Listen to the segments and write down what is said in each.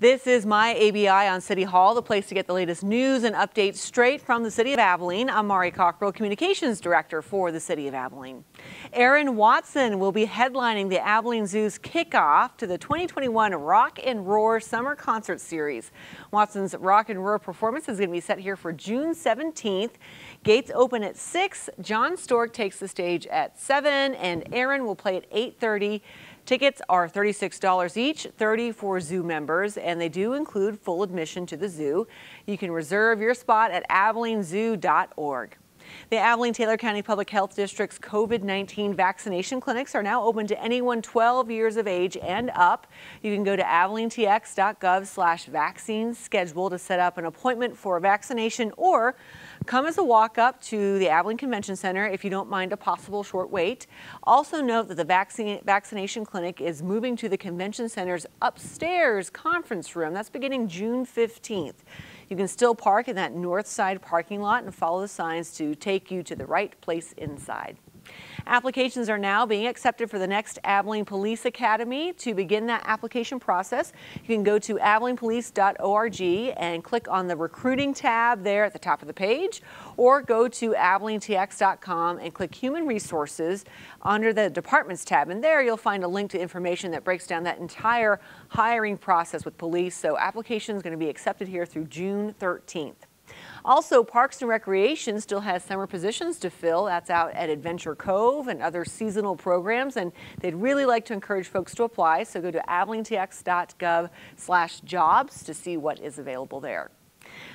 This is MyABI on City Hall, the place to get the latest news and updates straight from the City of Abilene. I'm Mari Cockrell, Communications Director for the City of Abilene. Aaron Watson will be headlining the Abilene Zoo's kickoff to the 2021 Rock and Roar Summer Concert Series. Watson's Rock and Roar performance is going to be set here for June 17th. Gates open at 6, John Stork takes the stage at 7, and Aaron will play at 8:30. Tickets are $36 each, $30 for zoo members, and they do include full admission to the zoo. You can reserve your spot at AbileneZoo.org. The Abilene-Taylor County Public Health District's COVID-19 vaccination clinics are now open to anyone 12 years of age and up. You can go to AbileneTX.gov/vaccine schedule to set up an appointment for a vaccination, or come as a walk-up to the Abilene Convention Center if you don't mind a possible short wait. Also note that the vaccination clinic is moving to the Convention Center's upstairs conference room. That's beginning June 15th. You can still park in that north side parking lot and follow the signs to take you to the right place inside. Applications are now being accepted for the next Abilene Police Academy. To begin that application process, you can go to AbilenePolice.org and click on the recruiting tab there at the top of the page, or go to AbileneTX.com and click Human Resources under the Departments tab, and there you'll find a link to information that breaks down that entire hiring process with police. So applications are going to be accepted here through June 13th. Also, Parks and Recreation still has summer positions to fill. That's out at Adventure Cove and other seasonal programs, and they'd really like to encourage folks to apply, so go to AbileneTX.gov/jobs to see what is available there.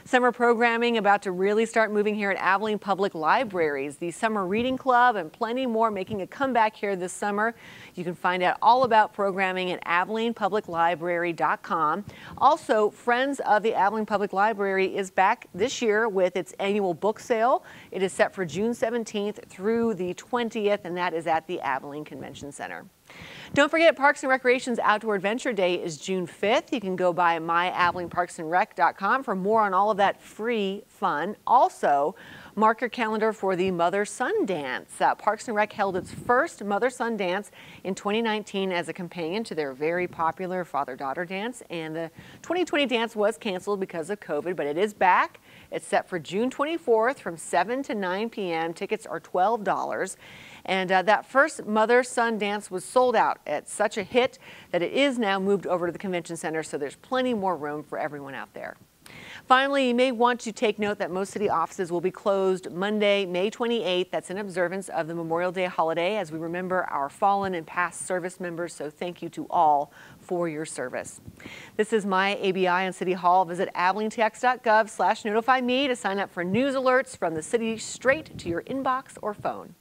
Summer programming about to really start moving here at Abilene Public Libraries. The Summer Reading Club and plenty more making a comeback here this summer. You can find out all about programming at AbilenePublicLibrary.com. Also, Friends of the Abilene Public Library is back this year with its annual book sale. It is set for June 17th through the 20th, and that is at the Abilene Convention Center. Don't forget, Parks and Recreation's Outdoor Adventure Day is June 5th. You can go by myabileneparksandrec.com for more on all of that free fun. Also, mark your calendar for the Mother Son Dance. Parks and Rec held its first Mother Son Dance in 2019 as a companion to their very popular Father-Daughter Dance, and the 2020 dance was canceled because of COVID, but it is back. It's set for June 24th from 7 to 9 p.m. Tickets are $12, and that first Mother Son Dance was sold out. It's such a hit that it is now moved over to the Convention Center, so there's plenty more room for everyone out there. Finally, you may want to take note that most city offices will be closed Monday, May 28th. That's in observance of the Memorial Day holiday as we remember our fallen and past service members. So thank you to all for your service. This is MyABI on City Hall. Visit AbileneTX.gov/notifyme to sign up for news alerts from the city straight to your inbox or phone.